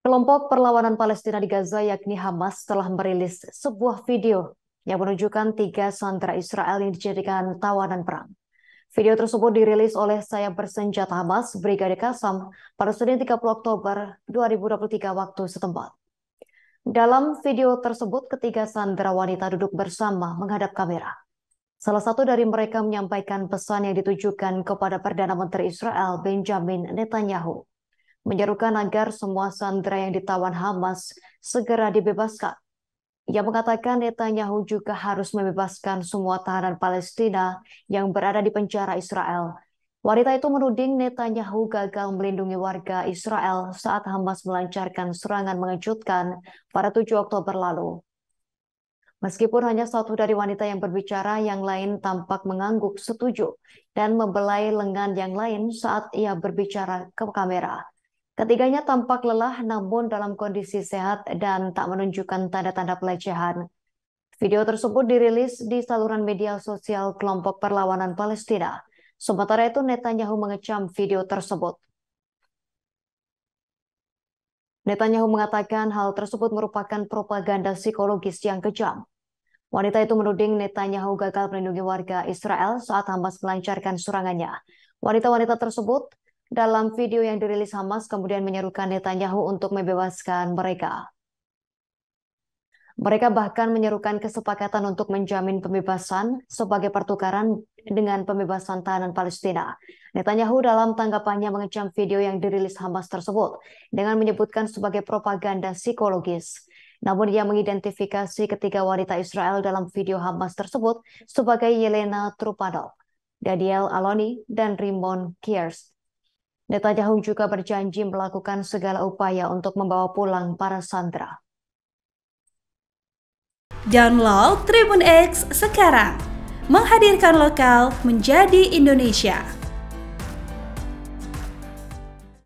Kelompok perlawanan Palestina di Gaza yakni Hamas telah merilis sebuah video yang menunjukkan 3 sandera Israel yang dijadikan tawanan perang. Video tersebut dirilis oleh sayap bersenjata Hamas, Brigade Qassam, pada Senin 30 Oktober 2023 waktu setempat. Dalam video tersebut, ketiga sandera wanita duduk bersama menghadap kamera. Salah satu dari mereka menyampaikan pesan yang ditujukan kepada Perdana Menteri Israel, Benjamin Netanyahu, menyerukan agar semua sandera yang ditawan Hamas segera dibebaskan. Ia mengatakan Netanyahu juga harus membebaskan semua tahanan Palestina yang berada di penjara Israel. Wanita itu menuding Netanyahu gagal melindungi warga Israel saat Hamas melancarkan serangan mengejutkan pada 7 Oktober lalu. Meskipun hanya satu dari wanita yang berbicara, yang lain tampak mengangguk setuju dan membelai lengan yang lain saat ia berbicara ke kamera. Ketiganya tampak lelah namun dalam kondisi sehat dan tak menunjukkan tanda-tanda pelecehan. Video tersebut dirilis di saluran media sosial kelompok perlawanan Palestina. Sementara itu Netanyahu mengecam video tersebut. Netanyahu mengatakan hal tersebut merupakan propaganda psikologis yang kejam. Wanita itu menuding Netanyahu gagal melindungi warga Israel saat Hamas melancarkan serangannya. Wanita-wanita tersebut dalam video yang dirilis Hamas kemudian menyerukan Netanyahu untuk membebaskan mereka. Mereka bahkan menyerukan kesepakatan untuk menjamin pembebasan sebagai pertukaran dengan pembebasan tahanan Palestina. Netanyahu dalam tanggapannya mengecam video yang dirilis Hamas tersebut dengan menyebutkan sebagai propaganda psikologis. Namun ia mengidentifikasi ketiga wanita Israel dalam video Hamas tersebut sebagai Yelena Trupanob, Danielle Aloni, dan Rimon Kirsht. Netanyahu juga berjanji melakukan segala upaya untuk membawa pulang para sandera. Download Tribun X sekarang, menghadirkan lokal menjadi Indonesia.